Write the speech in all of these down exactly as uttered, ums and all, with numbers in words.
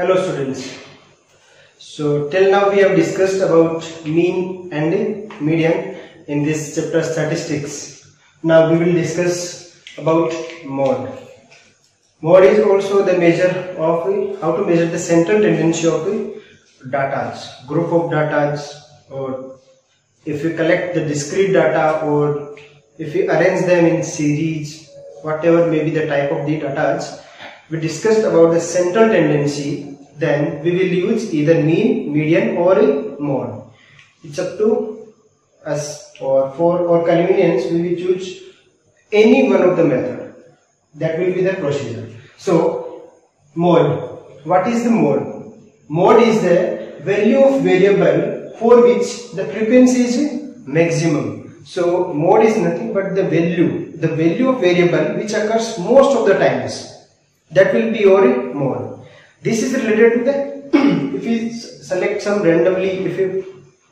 Hello students, so till now we have discussed about mean and median in this chapter statistics. Now we will discuss about mode. Mode is also the measure of how to measure the central tendency of the data, group of data, or if we collect the discrete data or if we arrange them in series, whatever may be the type of the data. We discussed about the central tendency, then we will use either mean, median or mode. It's up to us, or for our convenience we will choose any one of the method. That will be the procedure. So mode, what is the mode? Mode is the value of variable for which the frequency is maximum. So mode is nothing but the value, the value of variable which occurs most of the times. That will be your mode. This is related to the if you select some randomly, if you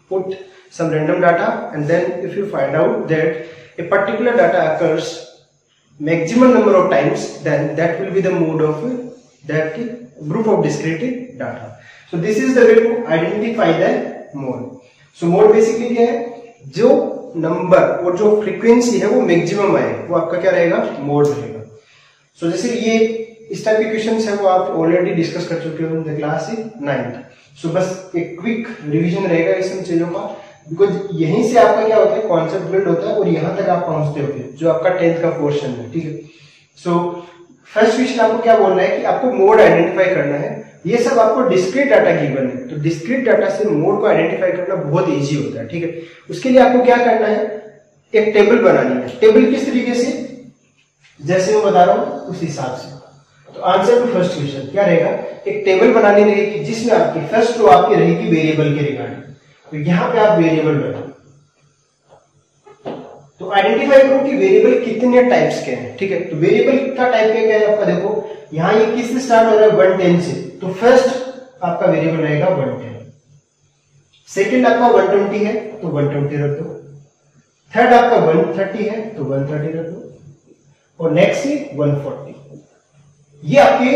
put some random data and then if you find out that a particular data occurs maximum number of times, then that will be the mode of that group of discrete data. So this is the way to identify the mode. So mode basically क्या है, जो number और जो frequency है वो maximum आए, वो आपका क्या रहेगा, mode रहेगा. So जैसे ये इस टाइप के क्वेश्चन है वो आप ऑलरेडी डिस्कस कर चुके हो in the class ninth. So बस एक क्विक रिवीजन रहेगा इस सब चीजों का, बिकॉज यहीं से आपका क्या होता है, कॉन्सेप्ट बिल्ड होता है और यहाँ तक आप पहुंचते होते हैं जो आपका टेंथ का पोर्शन है. ठीक है, सो फर्स्ट क्वेश्चन आपको क्या बोलना है कि आपको मोड आइडेंटिफाई करना है. ये सब आपको डिस्क्रीट डाटा गिवन है, तो डिस्क्रीट डाटा से मोड को आइडेंटिफाई करना बहुत ईजी होता है. ठीक है, उसके लिए आपको क्या करना है, एक टेबल बनानी है. टेबल किस तरीके से, जैसे मैं बता रहा हूँ उस हिसाब से. तो आंसर टू फर्स्ट क्वेश्चन क्या रहेगा, एक टेबल बनानी रहेगी जिसमें आपकी फर्स्ट रो आपकी रहेगी वेरिएबल के रिगार्डिंग. तो यहाँ पे आप वेरिएबल बनाओ, तो आइडेंटिफाई करो कि वेरिएबल कितने टाइप्स के हैं. ठीक है, तो वेरिएबल का टाइप क्या क्या है आपका, देखो यहाँ ये किससे स्टार्ट हो रहा है, वन टेन से. तो फर्स्ट आपका वेरिएबल रहेगा वन टेन. सेकेंड आपका वन ट्वेंटी है तो वन ट्वेंटी रख दो. थर्ड आपका वन थर्टी है तो वन थर्टी रख दो. और नेक्स्ट है वन फोर्टी. ये आपके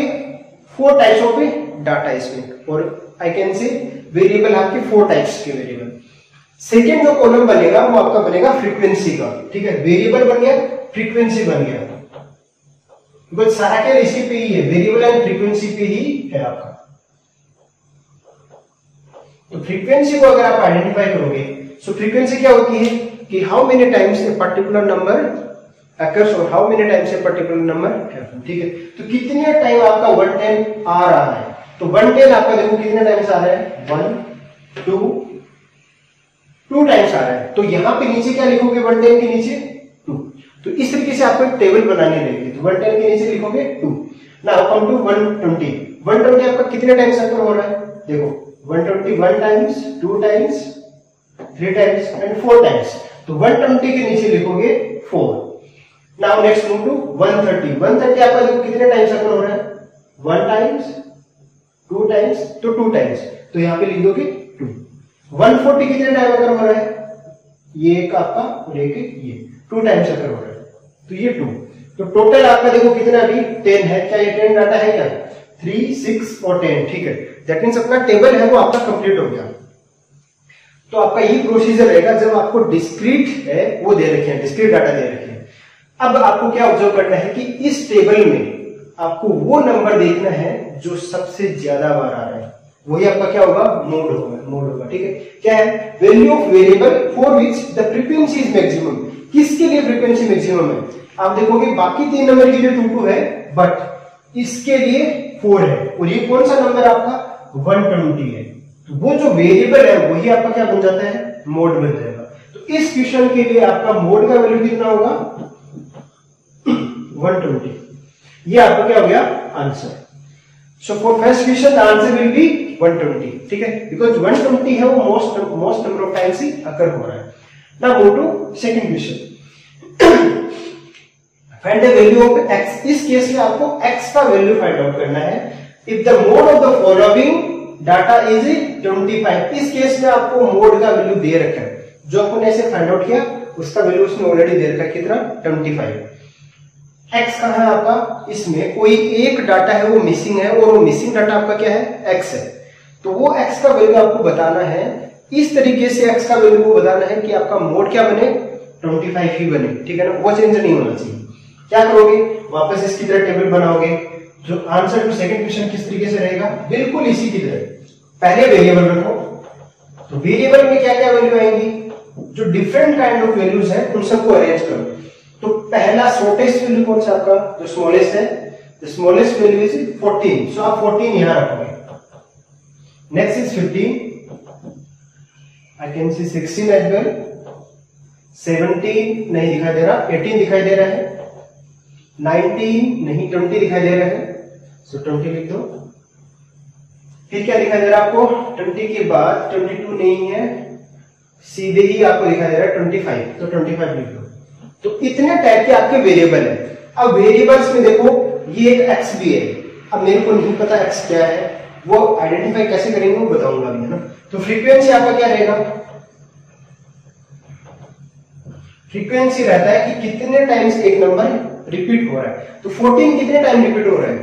फोर टाइप्स ऑफ डाटा इसमें, और आई कैन से वेरिएबल आपके फोर टाइप्स के वेरिएबल. सेकेंड जो कॉलम बनेगा वो आपका बनेगा फ्रीक्वेंसी का. ठीक है, वेरिएबल बन गया, फ्रीक्वेंसी बन गया, बस सारा क्या इसी पे ही है, वेरिएबल एंड फ्रीक्वेंसी पे ही है आपका. तो फ्रीक्वेंसी को अगर आप आइडेंटिफाई करोगे, सो फ्रीक्वेंसी क्या होती है कि how many times a particular number occurs और how many times a particular number happen. ठीक है, तो कितने टाइम आपका वन टेन आ रहा है, तो वन टेन आपका देखो कितने टाइम्स आ रहा है, वन टू टू टाइम्स आ रहा है. तो यहाँ पे नीचे क्या लिखोगे, वन टेन के नीचे टू. तो इस तरीके से आपको एक टेबल बनानी रहेगी. तो वन टेन के नीचे लिखोगे two. Now come to one twenty. One twenty आपका कितने टाइम्स अकर हो रहा है, देखो one twenty one times, two times, three times and four times. तो वन ट्वेंटी के नीचे लिखोगे four. Now next move to one thirty. one thirty आपका देखो कितने टाइम्स अकर हो रहा है, वन टाइम्स, टू टाइम्स, तो टू टाइम्स. तो यहाँ पे लिख दोगे टू. वन फोर्टी कितने टाइम अकर हो रहा है, ये एक आपका और एक ये टू टाइम्स अकर हो रहा है. तो ये टू. तो टोटल आपका देखो कितना अभी टेन है. क्या ये टेन डाटा है क्या, थ्री सिक्स और टेन. ठीक है, दैट मीन्स अपना टेबल है वो आपका कंप्लीट हो गया. तो आपका ये प्रोसीजर रहेगा जब आपको डिस्क्रीट है वो दे रखे हैं, डिस्क्रीट डाटा दे रखे हैं. अब आपको क्या ऑब्जर्व करना है कि इस टेबल में आपको वो नंबर देखना है जो सबसे ज्यादा बार आ रहा है, वही आपका क्या होगा, मोड होगा. मोड होगा ठीक है, क्या है, value of variable for which the frequency is maximum. किसके लिए फ्रीक्वेंसी मैक्सिमम है, आप देखोगे बाकी तीन नंबर के लिए टू टू है बट इसके लिए फोर है, और ये कौन सा नंबर आपका वन ट्वेंटी है. तो वो जो वेरिएबल है वही आपका क्या बन जाता है, मोड बन जाएगा. तो इस क्वेश्चन के लिए आपका मोड का वैल्यू कितना होगा, वन ट्वेंटी. ये आपको क्या हो गया answer. So for first question answer will be one twenty. ठीक है, बिकॉज वन ट्वेंटी है वो most most number of times ही अकर हो रहा है. Now go to second question, find the value of x. इस केस में आपको x का वैल्यू फाइंड आउट करना है if the mode of the following data is twenty five. इस केस में आपको मोड का वैल्यू दे रखा है, जो आपने ऐसे फाइंड आउट किया उसका वैल्यू उसने ऑलरेडी दे रखा है कितना, ट्वेंटी फाइव. एक्स कहाँ है आपका, इसमें कोई एक डाटा है वो मिसिंग है और वो मिसिंग डाटा आपका क्या है, एक्स है। तो वो एक्स का वैल्यू आपको बताना है, इस तरीके से एक्स का वैल्यू को बताना है कि आपका मोड क्या बने, पच्चीस ही बने, ठीक है ना, वो चेंज नहीं होना चाहिए। क्या करोगे, वापस इसकी तरह टेबल बनाओगे, जो आंसर टू सेकंड क्वेश्चन किस तरीके से रहेगा, बिल्कुल इसी की तरह। पहले वेरिएबल रखो, तो वेरिएबल में क्या क्या वैल्यू आएंगी, जो डिफरेंट काइंड ऑफ वैल्यूज है उन सबको अरेंज करो। तो पहला शॉर्टेस्ट वैल्यू कौन सा आपका, जो स्मॉलेस्ट है, the smallest value is fourteen, so आप फोर्टीन यहां रखोगे। Next is fifteen, I can see sixteen as well, seventeen नहीं दिखाई दे रहा, एटीन दिखाई दे रहा है, नाइनटीन नहीं, ट्वेंटी दिखाई दे रहा है, सो ट्वेंटी लिख दो। फिर क्या दिखाई दे रहा है आपको, ट्वेंटी के बाद ट्वेंटी टू नहीं है, सीधे ही आपको दिखाई दे रहा है ट्वेंटी फाइव, तो ट्वेंटी फाइव लिख दो। तो इतने टाइप के आपके वेरिएबल है। अब वेरिएबल्स में देखो ये एक एक्स भी है, अब मेरे को नहीं पता एक्स क्या है, वो आइडेंटिफाई कैसे करेंगे वो बताऊंगा अभी, है ना। तो फ्रीक्वेंसी आपका क्या रहेगा, फ्रीक्वेंसी रहता है कि कितने टाइम्स एक नंबर रिपीट हो रहा है। तो फोर्टीन कितने टाइम रिपीट हो रहा है,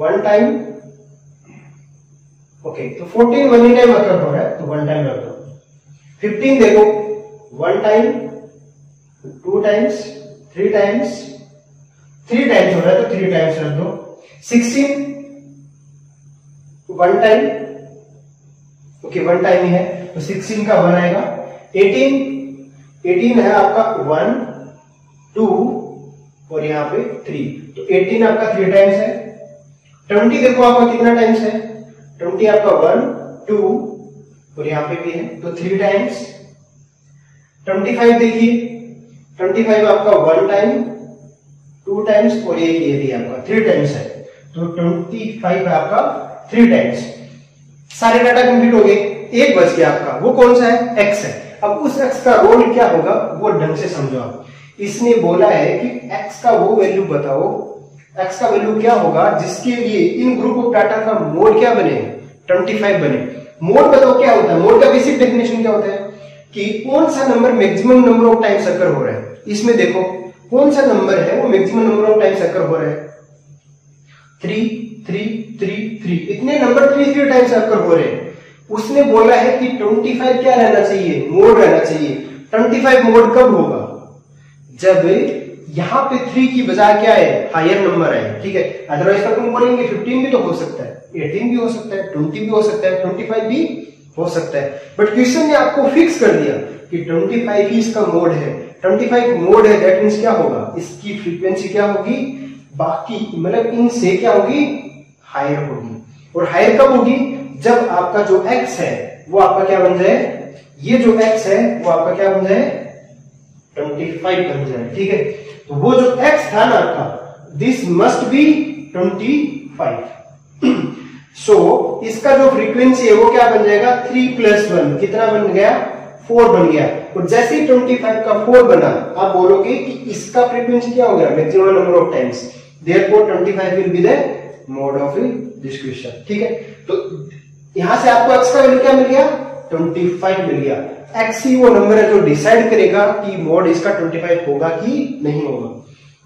वन टाइम, ओके, तो फोर्टीन वन ही टाइम अकर हो रहा है, तो वन टाइम रख दो। फिफ्टीन देखो, one time, two times, three times, three times हो रहा है तो थ्री टाइम्स रख दो। Sixteen one time, okay one time ही है, तो सिक्सटीन का वन आएगा। एटीन, एटीन है आपका वन, टू और यहाँ पे थ्री, तो एटीन आपका थ्री टाइम्स है। ट्वेंटी देखो आपका कितना टाइम्स है, ट्वेंटी आपका वन, टू और यहाँ पे भी है तो थ्री टाइम्स। ट्वेंटी फाइव देखिए, ट्वेंटी फाइव आपका वन टाइम, टू टाइम्स और ये ये आपका थ्री टाइम्स है, तो ट्वेंटी फाइव है आपका थ्री टाइम्स। सारे डाटा कंप्लीट हो गए, एक बच गया आपका, वो कौन सा है, एक्स है। अब उस एक्स का रोल क्या होगा वो ढंग से समझो आप। इसने बोला है कि x का वो वैल्यू बताओ, x का वैल्यू क्या होगा जिसके लिए इन ग्रुप ऑफ डाटा का मोड क्या बने, पच्चीस बने। मोड बताओ क्या होता है, मोड का बेसिक डेफिनेशन क्या होता है कि कौन सा number maximum number of times occur हो रहा है। इसमें देखो कौन सा नंबर है वो maximum number of times occur हो रहा है, थ्री थ्री थ्री थ्री, इतने number three three times occur हो रहे हैं। उसने बोला है कि ट्वेंटी फाइव क्या रहना चाहिए, मोड रहना चाहिए। ट्वेंटी फाइव मोड कब होगा, जब यहाँ पे थ्री की बजाय क्या है, हायर नंबर है, ठीक है। अदरवाइज तो तुम बोलेंगे फिफ्टीन भी तो हो सकता है, एटीन भी हो सकता है, ट्वेंटी भी हो सकता है, ट्वेंटी फाइव भी हो सकता है, बट क्वेश्चन ने आपको फिक्स कर दिया कि ट्वेंटी फाइव ही इसका मोड है। ट्वेंटी फाइव मोड है, दैट मींस क्या होगा, इसकी फ्रीक्वेंसी क्या होगी, बाकी मतलब इनसे क्या होगी, हायर होगी। और हायर कब होगी, जब आपका जो एक्स है वो आपका क्या बन जाए, ये जो एक्स है वो आपका क्या बन जाए, ट्वेंटी फाइव बन जाए, ठीक है। तो वो जो x था ना आपका, this must be twenty five. So इसका जो फ्रीक्वेंसी है वो क्या बन जाएगा, थ्री प्लस वन कितना बन गया, फोर बन गया। और जैसे ही ट्वेंटी फाइव का फोर बना, आप बोलोगे कि इसका फ्रीक्वेंसी क्या हो गया, maximum number of times, therefore twenty five will be the mode of this question, ठीक है। तो यहां से आपको x का वैल्यू क्या मिल गया, ट्वेंटी फाइव मिल गया। एक्स ही वो नंबर है जो डिसाइड करेगा कि मोड इसका ट्वेंटी फाइव होगा कि नहीं होगा।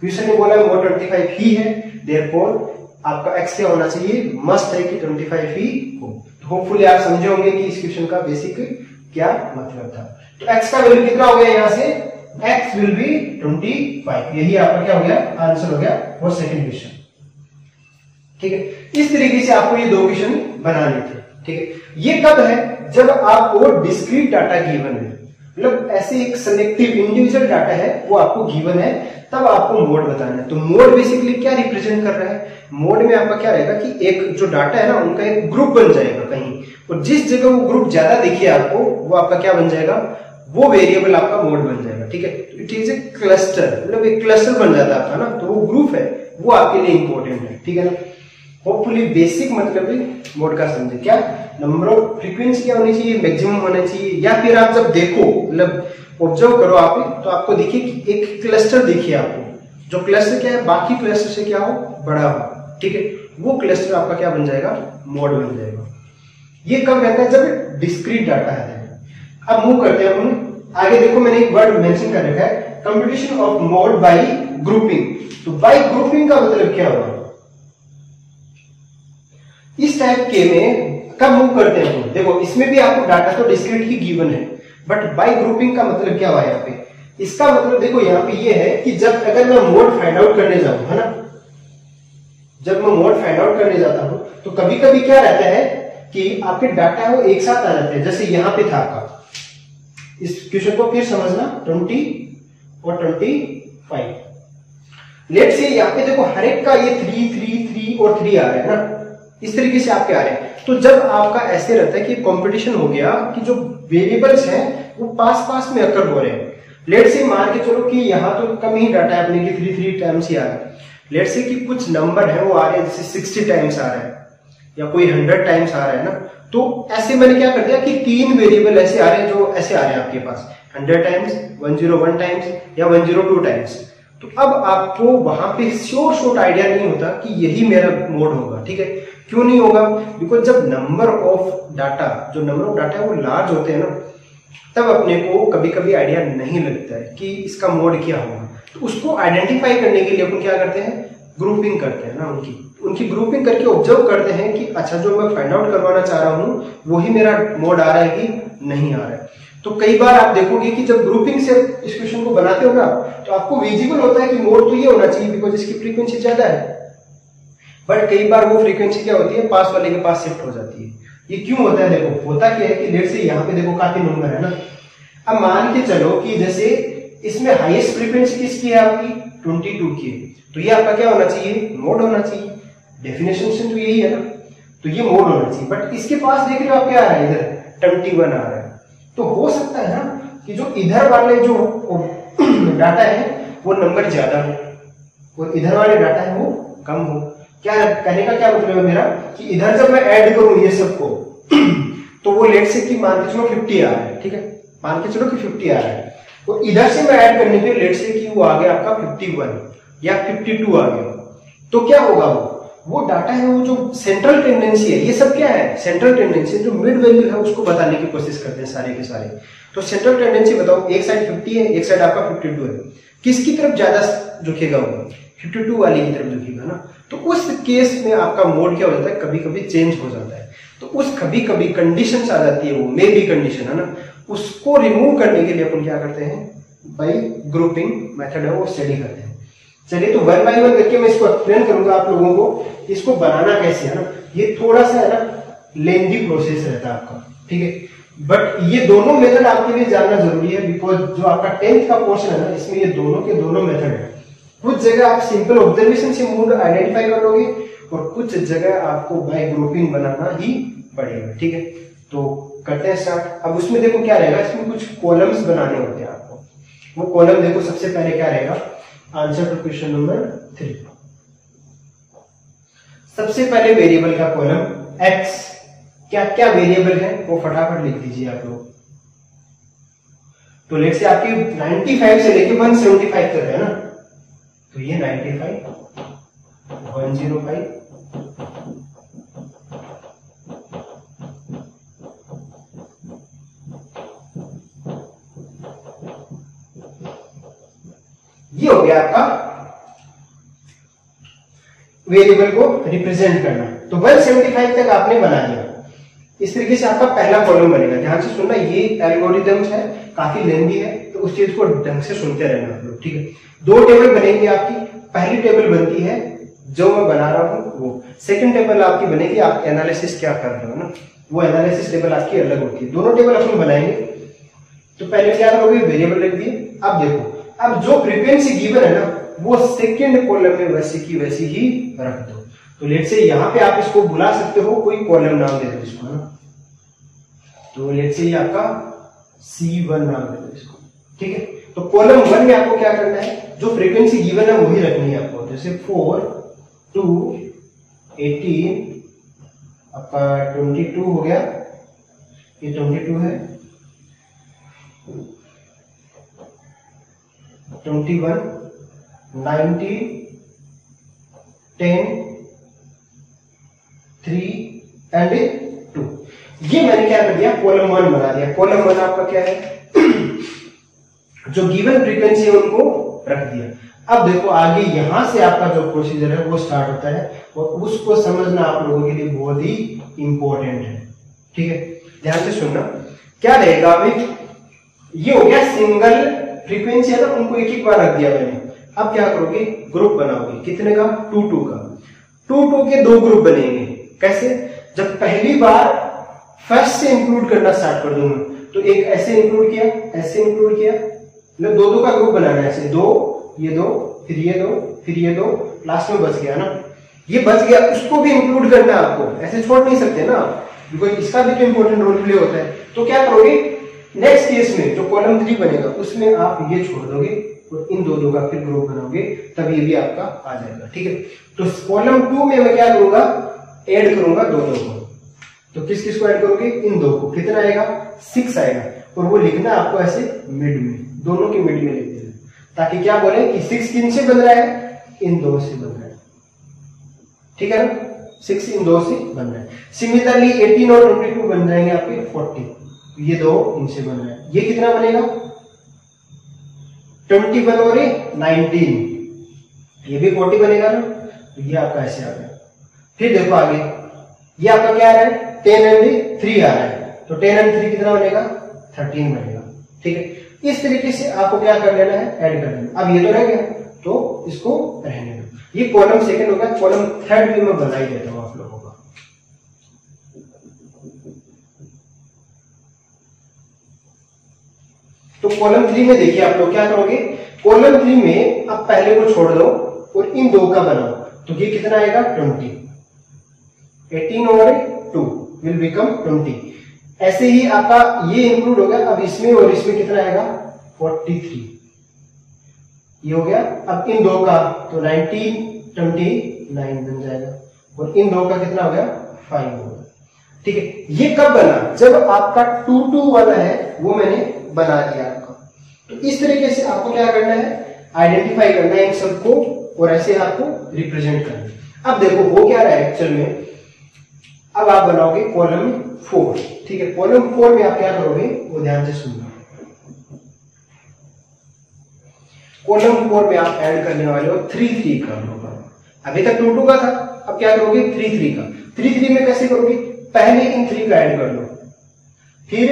क्वेश्चन ने बोला मोड ट्वेंटी फाइव ही है, देयरफॉर आपका एक्स क्या होना चाहिए, मस्ट है कि ट्वेंटी फाइव ही हो। तो होपफुली आप समझे होंगे कि इस क्वेश्चन का बेसिक क्या मतलब था। तो एक्स का वैल्यू कितना हो गया, यहाँ से x will be twenty five, यही आपका क्या हो गया, आंसर हो गया और सेकेंड क्वेश्चन, ठीक है। इस तरीके से आपको ये दो क्वेश्चन बनाने थे, ठीक है। ये कब है, जब आपको डिस्क्रीट डाटा गिवन है, मतलब ऐसे एक सेलेक्टिव इंडिविजुअल डाटा है वो आपको गिवन है, तब आपको मोड बताना है। तो मोड बेसिकली क्या रिप्रेजेंट कर रहा है, मोड में आपका क्या रहेगा कि एक जो डाटा है ना उनका एक ग्रुप बन जाएगा कहीं, और जिस जगह वो ग्रुप ज्यादा दिखे आपको वो आपका क्या बन जाएगा, वो वेरिएबल आपका मोड बन जाएगा, ठीक है। इट इज ए क्लस्टर, मतलब एक क्लस्टर बन जाता है ना, तो वो ग्रुप है वो आपके लिए इंपॉर्टेंट है, ठीक है ना। होपफुली बेसिक मतलब भी मोड का समझे, क्या नंबर ऑफ फ्रीक्वेंसी क्या होनी चाहिए, मैक्सिमम होना चाहिए, या फिर आप जब देखो मतलब ऑब्जर्व करो आप, तो आपको देखिए कि एक क्लस्टर देखिए आपको, जो क्लस्टर क्या है बाकी क्लस्टर से क्या हो, बड़ा हो, ठीक है। वो क्लस्टर आपका क्या बन जाएगा, मोड बन जाएगा। ये कब रहता है, जब डिस्क्रीट डाटा है। अब मूव करते हैं, आगे देखो मैंने एक वर्ड मेंशन कर रखा है competition of mode by grouping. तो बाय ग्रुपिंग का मतलब क्या हुआ, इस टाइप के में कब मूव करते हैं हम। देखो इसमें भी आपको डाटा तो डिस्क्रीट ही गिवन है, बट बाय ग्रुपिंग का मतलब क्या हुआ यहाँ पे, इसका मतलब देखो यहाँ पे ये है कि जब अगर मैं मोड फाइंड आउट करने जाऊं, है ना, जब मैं मोड फाइंड आउट करने जाता हूं तो कभी कभी क्या रहता है कि आपके डाटा वो एक साथ आ जाते हैं। जैसे यहाँ पे था आपका, इस क्वेश्चन को फिर समझना, ट्वेंटी और ट्वेंटी फाइव लेट से यहाँ पे देखो हर एक का ये थ्री थ्री थ्री और थ्री आ रहा है ना, इस तरीके से आपके आ रहे हैं। तो जब आपका ऐसे रहता है कि कंपटीशन हो गया कि जो वेरिएबल्स हैं वो पास पास में अकर हो रहे हैं। लेट से मान के चलो कि यहाँ तो कम ही डाटा है अपने की थ्री थ्री टाइम्स ही आ रहा है, लेट से कि कुछ नंबर है वो आ रहे हैं जैसे सिक्सटी टाइम्स आ रहा है या कोई हंड्रेड टाइम्स आ रहा है ना। तो ऐसे मैंने क्या कर दिया कि तीन वेरिएबल ऐसे आ रहे हैं जो ऐसे आ रहे हैं आपके पास, hundred times, one zero one times या वन जीरो टू टाइम्स। तो अब आपको वहां पे श्योर शॉट आइडिया नहीं होता कि यही मेरा मोड होगा, ठीक है। क्यों नहीं होगा, बिकॉज जब नंबर ऑफ डाटा जो नंबर ऑफ डाटा है वो लार्ज होते हैं ना, तब अपने को कभी कभी आइडिया नहीं लगता है कि इसका मोड क्या होगा। तो उसको आइडेंटिफाई करने के लिए अपन क्या करते हैं, ग्रुपिंग करते हैं ना, उनकी उनकी ग्रुपिंग करके ऑब्जर्व करते हैं कि अच्छा जो मैं फाइंड आउट करवाना चाह रहा हूँ वही मेरा मोड आ रहा है कि नहीं आ रहा है। तो कई बार आप देखोगे कि जब ग्रुपिंग से इस क्वेश्चन को बनाते हो ना तो आपको विजिबल होता है कि मोड तो ये होना चाहिए बिकॉज इसकी फ्रीक्वेंसी ज्यादा है, बट कई बार वो फ्रीक्वेंसी क्या होती है, पास वाले के पास शिफ्ट हो जाती है। ये क्यों होता है, देखो होता क्या है कि लेट से यहाँ पे देखो काफी नंबर है ना। अब मान के चलो कि जैसे इसमें हाईएस्ट फ्रीक्वेंसी किसकी है आपकी, ट्वेंटी टू की है, तो ये आपका क्या होना चाहिए, मोड होना चाहिए। डेफिनेशन से तो यही है ना, तो ये मोड होना चाहिए। बट इसके पास देख रहे हो आप क्या आ रहा है, इधर ट्वेंटी वन आ रहा है। तो हो सकता है ना कि जो इधर वाले जो डाटा है वो नंबर ज्यादा हो और इधर वाले डाटा है वो कम हो। क्या कहने का क्या मतलब है मेरा कि इधर जब मैं ऐड करूं ये सबको तो वो लेट से कि मान के चलो फिफ्टी आ रहा है, ठीक है, मान के चलो कि फिफ्टी आ रहा है, तो इधर से मैं ऐड करने पे लेट से कि वो आ गया आपका फिफ्टी वन या फिफ्टी टू आ गया। तो क्या होगा, वो वो डाटा है वो जो सेंट्रल टेंडेंसी है, ये सब क्या है, सेंट्रल टेंडेंसी जो मिड वैल्यू है उसको बताने की कोशिश करते हैं सारे के सारे। तो सेंट्रल टेंडेंसी बताओ, एक साइड फिफ्टी है, एक साइड आपका फिफ्टी टू है, किसकी तरफ ज्यादा झुकेगा, वो फिफ्टी टू वाली की तरफ झुकेगा ना। तो उस केस में आपका मोड क्या हो जाता है, कभी कभी चेंज हो जाता है। तो उस कभी कभी कंडीशन आ जाती है, वो मे बी कंडीशन है ना, उसको रिमूव करने के लिए अपन क्या करते हैं, बाई ग्रुपिंग मेथड है वो स्टडी करते हैं। चलिए तो वन बाई वन करके मैं इसको एक्सप्लेन करूंगा आप लोगों को, इसको बनाना कैसे है ना। ये थोड़ा सा है ना लेंथी प्रोसेस रहता है आपका, ठीक है, बट ये दोनों मेथड आपके लिए जानना जरूरी है बिकॉज जो आपका टेंथ का पोर्शन है ना इसमें ये दोनों के दोनों मेथड है। कुछ जगह आप सिंपल ऑब्जर्वेशन से मूड आइडेंटिफाई कर लोगे और कुछ जगह आपको बाय ग्रुपिंग बनाना ही पड़ेगा, ठीक है। तो करते हैं स्टार्ट। अब उसमें देखो क्या रहेगा, इसमें कुछ कॉलम्स बनाने होते हैं आपको। वो कॉलम देखो सबसे पहले क्या रहेगा, answer to question number three. सबसे पहले वेरिएबल का कॉलम एक्स, क्या क्या वेरिएबल है वो फटाफट लिख दीजिए आप लोग। तो लेट से आपके नाइंटी फाइव से लेके वन सेवेंटी फाइव तक है ना, तो ये ninety five, one zero five, ये हो गया आपका वेरिएबल को रिप्रेजेंट करना। तो वन सेवेंटी फाइव तक आपने बना लिया। इस तरीके से आपका पहला कॉलम बनेगा। ध्यान से सुनना, ये एल्गोरिदम्स है, काफी लेंथी है, तो उस चीज को ढंग से सुनते रहना आप लोग, ठीक है। दो टेबल बनेंगे आपकी, पहली टेबल बनती है जो मैं बना रहा हूँ वो, सेकंड टेबल आपकी बनेगी आप एनालिसिस क्या कर रहे हो ना, वो एनालिसिस टेबल आपकी अलग होती है। दोनों टेबल अपन बनाएंगे। तो पहले क्या करोगे, वेरिएबल रख दिए। अब देखो, अब जो फ्रीक्वेंसी गिवन है ना वो सेकंड कॉलम में वैसी की वैसी ही रख दो। तो लेट से यहाँ पे आप इसको बुला सकते हो, कोई कॉलम नाम दे दो इसको ना, तो लेट से ये आपका सी वन नाम दे दो इसको, ठीक है। तो कॉलम वन में आपको क्या करना है, जो फ्रीक्वेंसी गिवन है वही रखनी है आपको, जैसे फोर टू एटीन आपका ट्वेंटी टू हो गया, ये ट्वेंटी टू है, twenty one, ninety, ten, three and two. ये मैंने क्या कर दिया, कॉलम वन बना दिया। कॉलम वन आपका क्या है जो गिवन फ्रीक्वेंसी है उनको रख दिया। अब देखो आगे यहाँ से आपका जो प्रोसीजर है वो स्टार्ट होता है और उसको समझना आप लोगों के लिए बहुत ही इंपॉर्टेंट है। ठीक है, ध्यान से सुनना क्या रहेगा। अभी ये हो गया सिंगल फ्रीक्वेंसी है ना, उनको एक एक बार रख दिया मैंने। अब क्या करोगे, ग्रुप बनाओगे। कितने का? टू टू का। टू टू के दो ग्रुप बनेंगे। कैसे? जब पहली बार फर्स्ट से इंक्लूड करना स्टार्ट कर दूंगा तो एक ऐसे इंक्लूड किया, ऐसे इंक्लूड किया, मतलब दो दो का ग्रुप बनाना है। ऐसे दो, ये दो, फिर ये दो, फिर ये दो, लास्ट में बच गया ना, ये बच गया, उसको भी इंक्लूड करना है आपको। ऐसे छोड़ नहीं सकते ना, बिकॉज इसका भी तो इंपॉर्टेंट रोल प्ले होता है। तो क्या करोगे, नेक्स्ट केस में जो कॉलम थ्री बनेगा उसमें आप ये छोड़ दोगे और इन दो दो का फिर ग्रुप बनाओगे, तब ये भी आपका आ जाएगा। ठीक है, तो कॉलम टू में मैं क्या करूंगा, ऐड करूंगा दो दो को। तो किस किस को ऐड करोगे, इन दो को। कितना आएगा, सिक्स आएगा। और वो लिखना आपको ऐसे मिड में, दोनों के मिड में लिख देना, ताकि क्या बोले कि सिक्स किन से बन रहा है, इन दो से बन रहा है। ठीक है ना, सिक्स इन दो से बन रहा है। सिमिलरली एटीन और ट्वेंटी टू बन जाएंगे आपके फोर्टी, ये दो इनसे बन रहा है। ये कितना बनेगा, ट्वेंटी वन और नाइनटीन, ये भी फोर्टी बनेगा ना। तो ये आपका ऐसे आ गया। फिर देखो आगे ये आपका क्या आ रहा है, टेन एंड थ्री आ रहा है, तो टेन एंड थ्री कितना बनेगा, थर्टीन बनेगा। ठीक है, इस तरीके से आपको क्या कर लेना है, ऐड कर लेना। अब ये तो रह गया, तो इसको रहने दो। ये कॉलम सेकंड होगा। कॉलम थर्ड भी मैं बना ही देता हूं आप लोगों का। तो कॉलम थ्री में देखिए आप लोग क्या करोगे, कॉलम थ्री में अब पहले को छोड़ दो और इन दो का बनाओ। तो ये कितना आएगा, ट्वेंटी। एटीन और टू विल बिकम ट्वेंटी। ऐसे ही आपका ये इंक्लूड हो गया। अब इसमें और इसमें कितना आएगा, फोर्टी थ्री, ये हो गया। अब इन दो का तो नाइनटीन, ट्वेंटी नाइन बन जाएगा और इन दो का कितना हो गया, फाइव हो गया। ठीक है, ये कब बना, जब आपका टू टू वाला है वो मैंने बना दिया आपका। तो इस तरीके से आपको क्या करना है, आइडेंटिफाई करना है इन सबको और ऐसे आपको रिप्रेजेंट करना है। अब देखो वो क्या रहा है एक्चुअल में। अब आप बनाओगे कॉलम फोर। ठीक है, कॉलम फोर में आप क्या करोगे, वो ध्यान से सुनना। कॉलम फोर में आप ऐड करने वाले हो थ्री थ्री का। अभी तक टू टू का था, अब क्या करोगे, थ्री थ्री का। थ्री थ्री में कैसे करोगे, पहले इन थ्री का ऐड कर लो, फिर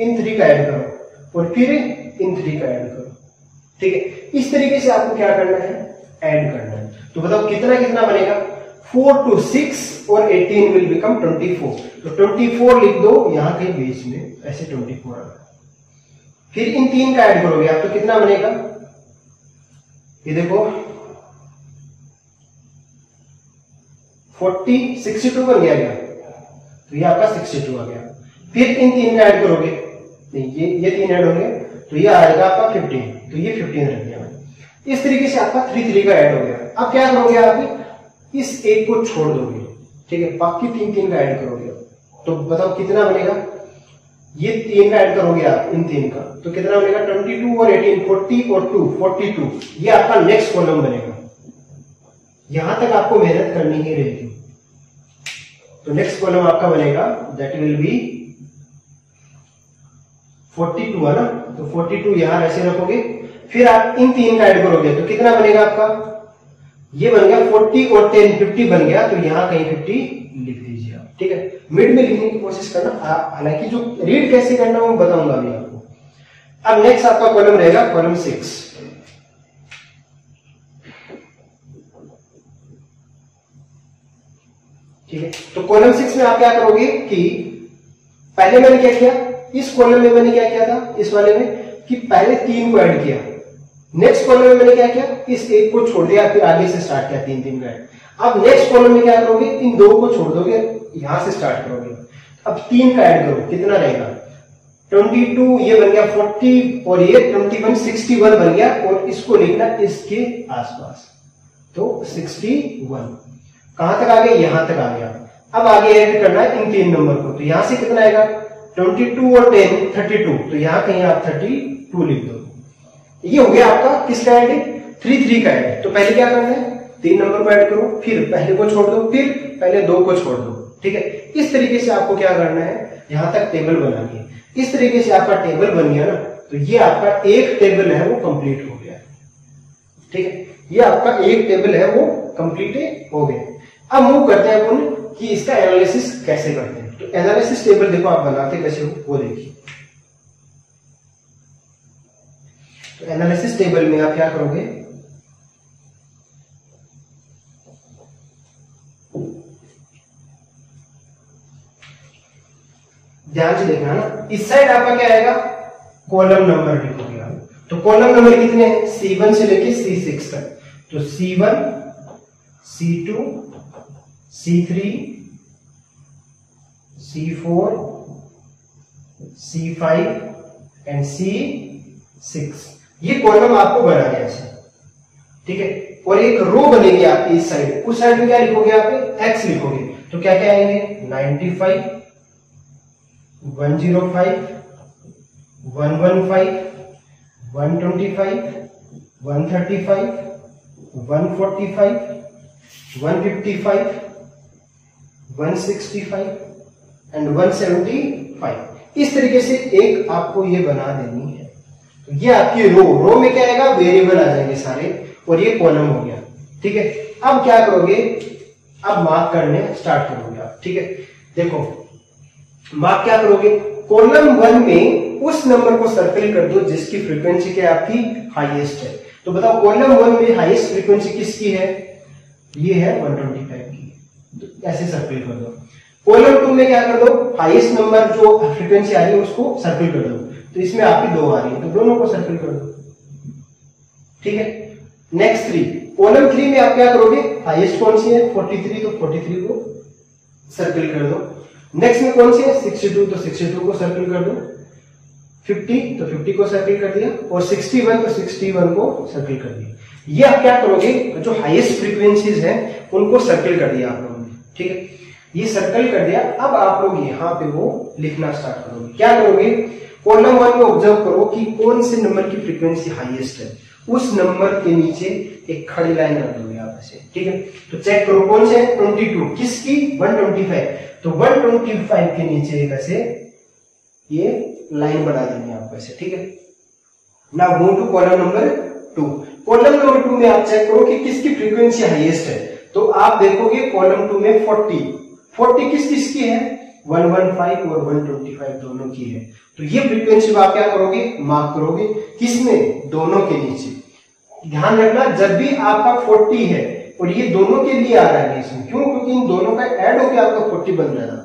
इन थ्री का ऐड करो और फिर इन थ्री का ऐड करो। ठीक है, इस तरीके से आपको क्या करना है, ऐड करना है। तो बताओ कितना कितना बनेगा, फोर टू सिक्स और eighteen will become twenty four. तो ट्वेंटी फोर लिख दो यहां के बीच में, ऐसे ट्वेंटी फोर आ गया। फिर इन तीन का ऐड करोगे आप, तो कितना बनेगा, ये देखो फोर्टी, सिक्सटी टू बन गया क्या, तो ये आपका सिक्सटी टू आ गया। फिर इन तीन का ऐड करोगे, नहीं ये ये तीन ऐड होंगे, तो ये आएगा आपका फिफ्टीन, तो ये फिफ्टीन रख दिया मैंने। इस तरीके से आपका थ्री थ्री का ऐड हो गया। अब क्या करोगे आप, इस एक को छोड़ दोगे। ठीक है, बाकी तीन तीन का ऐड करोगे। तो बताओ कितना बनेगा, ये तीन का ऐड करोगे आप इन तीन का, तो कितना बनेगा, ट्वेंटी टू और एटीन, फोर्टी और टू, फोर्टी टू। ये आपका नेक्स्ट कॉलम बनेगा। यहां तक आपको मेहनत करनी ही रहेगी। तो नेक्स्ट कॉलम आपका बनेगा, that will be forty two है ना, तो फोर्टी टू यहां ऐसे रखोगे। फिर आप इन तीन का ऐड करोगे, तो कितना बनेगा आपका, ये बन गया फोर्टी और टेन, फिफ्टी बन गया। तो यहां कहीं फिफ्टी लिख दीजिए आप। ठीक है, मिड में लिखने की कोशिश करना, हालांकि जो रीड कैसे करना वो बताऊंगा अभी आपको। अब नेक्स्ट आपका कॉलम रहेगा कॉलम सिक्स। ठीक है, तो कॉलम सिक्स में आप क्या करोगे कि पहले मैंने क्या किया, इस कॉलम में मैंने क्या किया था, इस वाले में कि पहले तीन को ऐड किया, नेक्स्ट कॉलम में मैंने क्या किया, इस एक को छोड़ दिया, फिर आगे से स्टार्ट किया तीन तीन का ऐड। अब नेक्स्ट कॉलम में क्या करोगे, इन दो को छोड़ दोगे, यहां से स्टार्ट करोगे। अब तीन का ऐड करो, कितना रहेगा, ट्वेंटी टू, ये बन गया फोर्टी और ये ट्वेंटी वन, सिक्सटी वन बन गया और इसको लिखना इसके आसपास, तो सिक्सटी वन। कहां तक आ गया, यहां तक आ गया। अब आगे ऐड करना है इन तीन नंबर को, तो यहां से कितना आएगा, ट्वेंटी टू और टेन, थर्टी टू, तो यहां कहीं आप थर्टी टू लिख दो। ये हो गया आपका किसका ऐड है, थ्री थ्री का ऐड। तो पहले क्या करना है, तीन नंबर को ऐड करो, फिर पहले को छोड़ दो, फिर पहले दो को छोड़ दो। ठीक है, इस तरीके से आपको क्या करना है, यहां तक टेबल बनानी है। इस तरीके से आपका टेबल बन गया ना, तो ये आपका एक टेबल है वो कंप्लीट हो गया। ठीक है, ये आपका एक टेबल है वो कंप्लीट हो गया। अब मूव करते हैं अपन कि इसका एनालिसिस कैसे करते हैं। तो एनालिसिस टेबल देखो आप बनाते कैसे हो वो देखिए। तो एनालिसिस टेबल में आप क्या करोगे, ध्यान से देखना ना, इस साइड आपका क्या आएगा, कॉलम नंबर लिखोगे। तो कॉलम नंबर कितने हैं, सी वन से लेके सी सिक्स तक। तो C one, C two, C three, C four, C five and C six, ये कॉलम आपको बना गया है। ठीक है, और एक रो बनेगी आपकी इस साइड। उस साइड में क्या लिखोगे आप, एक्स लिखोगे। तो क्या क्या आएंगे, ninety five, one zero five, one one five, one two five, one thirty five, one forty five, one fifty five, one sixty five and one seventy five. इस तरीके से एक आपको ये बना देनी है। तो ये आपकी रो, रो में क्या आएगा, वेरिएबल आ जाएंगे सारे और ये कॉलम हो गया। ठीक है, अब क्या करोगे, अब मार्क करने स्टार्ट करोगे आप। ठीक है, देखो मार्क क्या करोगे, कॉलम वन में उस नंबर को सर्कल कर दो जिसकी फ्रीक्वेंसी क्या आपकी हाईएस्ट है। तो बताओ कॉलम वन में हाईएस्ट फ्रीक्वेंसी किसकी है, ये है वन ट्वेंटी फाइव की। तो ऐसे सर्कल कर दो। कॉलम टू में क्या कर दो, हाईएस्ट नंबर जो फ्रीक्वेंसी आ रही है उसको सर्कल कर दो। तो इसमें आपकी दो आ रही है तो दोनों को सर्कल कर दो। ठीक है, नेक्स्ट थ्री, कॉलम थ्री में आप क्या करोगे, हाईएस्ट कौन सी है, फोर्टी थ्री, तो फोर्टी थ्री को सर्कल कर दो। नेक्स्ट में कौन सी है, सिक्सटी टू, तो सिक्सटी टू को सर्किल कर दो। फिफ्टी, तो फिफ्टी को सर्किल कर दिया, और सिक्सटी वन, तो सिक्सटी वन को सर्किल कर दिया। ये आप क्या करोगे, जो हाईएस्ट फ्रीक्वेंसीज हैं उनको सर्किल कर दिया आप लोगों ने। ठीक है, ये सर्किल कर दिया। अब आप लोग यहाँ पे वो लिखना स्टार्ट करोगे। क्या करोगे, कॉलम वन में ऑब्जर्व करो कि कौन से नंबर की फ्रीक्वेंसी हाईएस्ट है, उस नंबर के नीचे एक खड़ी लाइन रख दोगे आप ऐसे। ठीक है, तो चेक करो कौन से है, ट्वेंटी टू, किसकी, वन ट्वेंटी फाइव, तो वन ट्वेंटी फाइव के नीचे एक ऐसे ये लाइन बना देनी है आपको ऐसे। ठीक है, now move to column number two. Column number two में आप चेक करो कि किसकी फ्रीक्वेंसी हाईएस्ट है। तो आप देखोगे कॉलम टू में फोर्टी, फोर्टी किस किसकी है, वन वन फाइव और वन ट्वेंटी फाइव दोनों की है। तो ये फ्रीक्वेंसी आप क्या करोगे, मार्क करोगे, किसमें, दोनों के नीचे। ध्यान रखना जब भी आपका फोर्टी है और ये दोनों के लिए आ रहा है इसमें, क्यों, क्योंकि इन दोनों का ऐड होकर आपका फोर्टी बन जाएगा।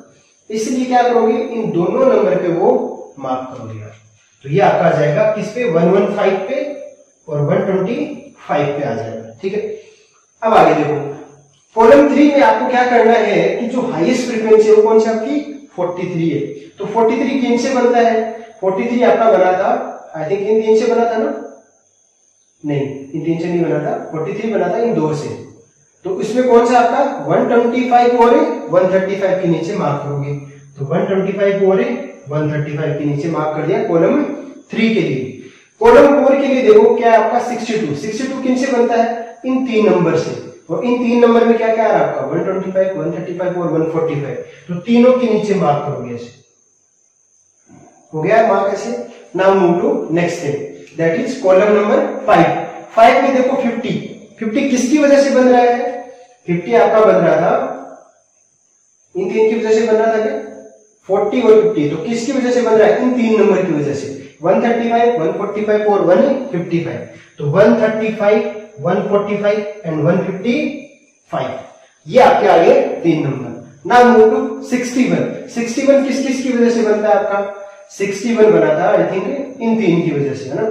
इसलिए क्या करोगे, इन दोनों नंबर पे वो मार्क करोगे आप। तो ये आपका आ जाएगा किस पे, वन वन फाइव पे और वन ट्वेंटी फाइव पे आ जाएगा। ठीक है, अब आगे देखो कॉलम थ्री में आपको क्या करना है कि जो हाईएस्ट फ्रीक्वेंसी है वो कौन सी आपकी, फोर्टी थ्री है। तो फोर्टी थ्री किन से बनता है, फोर्टी थ्री आपका बना था, आई थिंक इन तीन से बना था ना, नहीं इन तीन से नहीं बना था, फोर्टी थ्री बना था इन दो से। तो इसमें कौन सा आपका, वन ट्वेंटी फाइव और वन थर्टी फाइव के नीचे मार्क करोगे। तो वन ट्वेंटी फाइव और वन थर्टी फाइव के नीचे मार्क कर दिया कॉलम थ्री के लिए। कॉलम फोर के लिए देखो क्या है आपका, सिक्सटी टू, सिक्सटी टू किन से बनता है, इन तीन नंबर से। और इन तीन नंबर में क्या क्या आ रहा है आपका, one twenty five, one thirty five और वन फोर्टी फाइव, तो तीनों के नीचे मार्क करोगे ऐसे। हो गया मार्क ऐसे। Now move to next step, that is column number five. Five में देखो फिफ्टी, फिफ्टी किसकी वजह से बन रहा है, फिफ्टी आपका बन रहा था इन तीन की वजह से बन रहा था क्या, फोर्टी और फिफ्टी, तो किसकी वजह से बन रहा है, इन तीन नंबर की वजह से, one thirty five, one forty five और वन फिफ्टी फाइव। तो one thirty five, one forty five and one fifty five, ये आपके आगे तीन number. Now move to sixty one, sixty one किस किस की वजह से बनता है आपका, सिक्सटी वन बना था आई थिंक इन तीन की वजह से, है ना,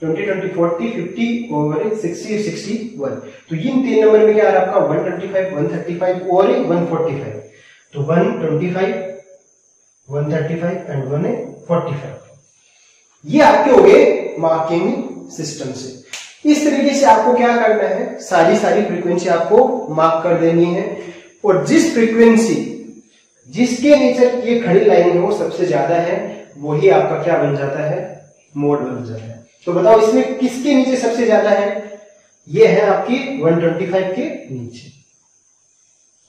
ट्वेंटी, ट्वेंटी, फोर्टी, फिफ्टी और सिक्सटी, सिक्सटी वन। तो इन तीन नंबर में क्या आ रहा है आपका, one twenty five, one thirty five और वन फोर्टी फाइव। तो one twenty five, one thirty five and one forty five, ये आपके हो गए मार्किंग सिस्टम से। इस तरीके से आपको क्या करना है, सारी सारी फ्रीक्वेंसी आपको मार्क कर देनी है, और जिस फ्रीक्वेंसी जिसके नीचे ये खड़ी लाइन हो सबसे ज्यादा है वही आपका क्या बन जाता है, मोड बन जाता है। तो बताओ इसमें किसके नीचे सबसे ज्यादा है, ये है आपकी वन ट्वेंटी फाइव के नीचे।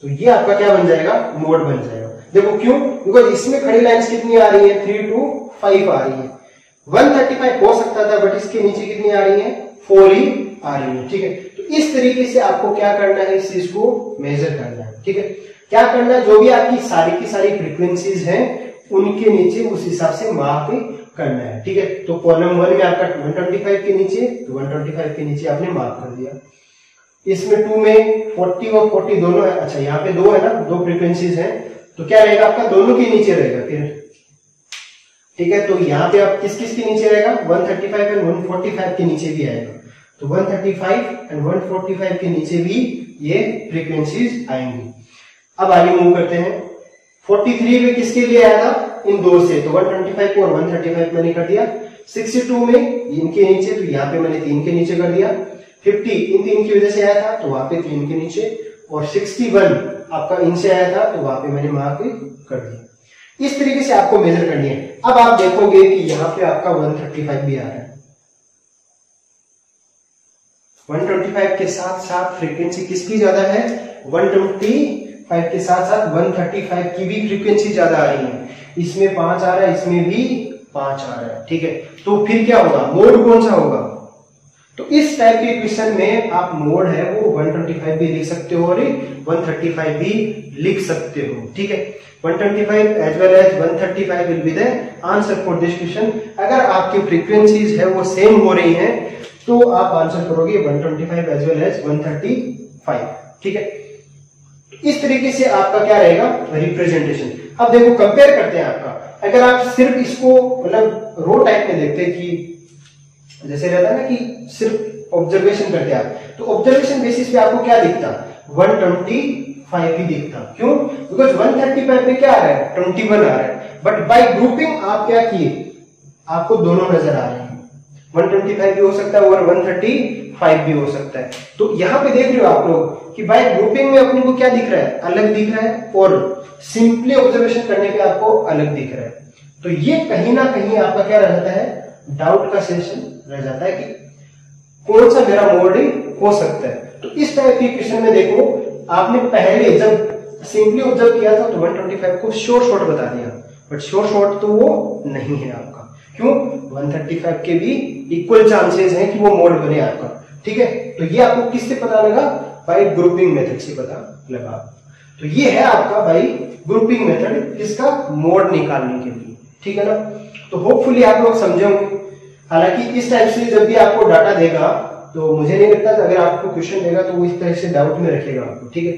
तो ये आपका क्या बन जाएगा, मोड बन जाएगा। देखो क्यों, बिकॉज इसमें खड़ी लाइन्स कितनी आ रही है, थ्री टू फाइव आ रही है, एक सौ पैंतीस हो सकता था, बट इसके नीचे कितनी आ रही है, फोर ही आ रही है। ठीक है, तो इस तरीके से आपको क्या करना है, इस चीज को मेजर करना है। ठीक है, क्या करना है, जो भी आपकी सारी की सारी फ्रीक्वेंसीज हैं उनके नीचे उस हिसाब से माप करना है। ठीक है, तो कॉलम वन में आपका एक सौ पच्चीस के नीचे तो एक सौ पच्चीस के नीचे आपने माप कर दिया। इसमें टू में चालीस और चालीस दोनों है, अच्छा यहाँ पे दो है ना, दो फ्रीक्वेंसीज हैं, तो क्या रहेगा आपका, दोनों के नीचे रहेगा फिर। ठीक है, तो यहाँ पे आप किस किस के नीचे रहेगा, एक सौ पैंतीस एंड एक सौ पैंतालीस के नीचे भी आएगा, तो एक सौ पैंतीस एंड एक सौ पैंतालीस के नीचे भी ये फ्रीक्वेंसीज आएंगी। अब आगे मूव करते हैं, तैंतालीस में किसके लिए आया था, इन दो से, तो एक सौ पच्चीस को और एक सौ पैंतीस मैंने कर दिया, बासठ में इनके नीचे, तो यहाँ पे मैंने तीन के नीचे कर दिया, पचास इन तीन की वजह से आया था तो वहां पे तीन के नीचे, और इकसठ आपका इनसे आया था तो वहां पे मैंने मार्क कर दिया। इस तरीके से आपको मेजर करनी है। अब आप देखोगे कि यहाँ पे आपका एक सौ पैंतीस भी आ रहा है, एक सौ पैंतीस के साथ साथ फ्रीक्वेंसी किसकी ज्यादा है, एक सौ पैंतीस के साथ साथ एक सौ पैंतीस की भी फ्रीक्वेंसी ज्यादा आ रही है, इसमें पांच आ रहा है, इसमें भी पांच आ रहा है। ठीक है, तो फिर क्या होगा, मोड कौन सा होगा, तो इस टाइप के क्वेश्चन में आप मोड है वो एक सौ पच्चीस भी लिख सकते हो और एक सौ पैंतीस भी लिख सकते हो। ठीक है, एक सौ पच्चीस as well as एक सौ पैंतीस will be the answer for this question। अगर आपकी फ्रीक्वेंसीज है वो सेम हो रही हैं तो आप आंसर करोगे एक सौ पच्चीस as well as एक सौ पैंतीस। ठीक है, इस तरीके से आपका क्या रहेगा रिप्रेजेंटेशन। अब देखो कंपेयर करते हैं आपका, अगर आप सिर्फ इसको मतलब रो टाइप में देखते कि जैसे रहता है ना कि सिर्फ ऑब्जर्वेशन करते आप, तो ऑब्जर्वेशन बेसिस पे आपको क्या दिखता, एक सौ पच्चीस ही दिखता, क्यों, बिकॉज एक सौ पैंतीस में क्या आ रहा है, इक्कीस आ रहा है, बट बाय ग्रुपिंग आप क्या किए, आपको दोनों नजर आ रहे हैं, एक सौ पच्चीस भी हो सकता है और एक सौ पैंतीस भी हो सकता है। तो यहाँ पे देख रहे हो आप लोग कि बाय ग्रुपिंग में अपने को क्या दिख रहा है, अलग दिख रहा है, और सिंपली ऑब्जर्वेशन करने पे आपको अलग दिख रहा है। तो ये कहीं ना कहीं आपका क्या रहता है, डाउट का सेशन रह जाता है कि कौन सा मेरा मोड हो सकता है। तो इस टाइप के क्वेश्चन में देखो आपने पहले जब सिंपली ऑब्जर्व किया था तो एक सौ पच्चीस को शॉर्ट शॉर्ट बता दिया, बट शॉर्ट शॉर्ट तो वो नहीं है आपका, क्यों, एक सौ पैंतीस के भी इक्वल चांसेस हैं कि वो मोड बने आपका। ठीक है, तो ये आपको किससे पता लगा, बाय ग्रुपिंग मेथड से पता लगा। तो ये है आपका बाय ग्रुपिंग मेथड, इसका मोड निकालने के लिए। ठीक है ना, तो होपफुली आप लोग समझे होंगे। हालांकि इस टाइप से जब भी आपको डाटा देगा तो मुझे नहीं लगता अगर आपको क्वेश्चन देगा तो वो इस तरह से डाउट में रखेगा आपको। ठीक है,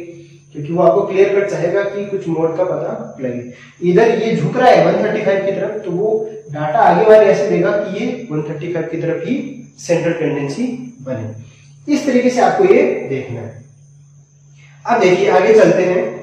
क्योंकि वो आपको क्लियर कट चाहेगा कि कुछ मोड का पता लगे। इधर ये झुक रहा है एक सौ पैंतीस की तरफ, तो वो डाटा आगे वाले ऐसे देगा कि ये एक सौ पैंतीस की तरफ ही सेंट्रल टेंडेंसी बने। इस तरीके से आपको ये देखना है। अब देखिए आगे चलते हैं,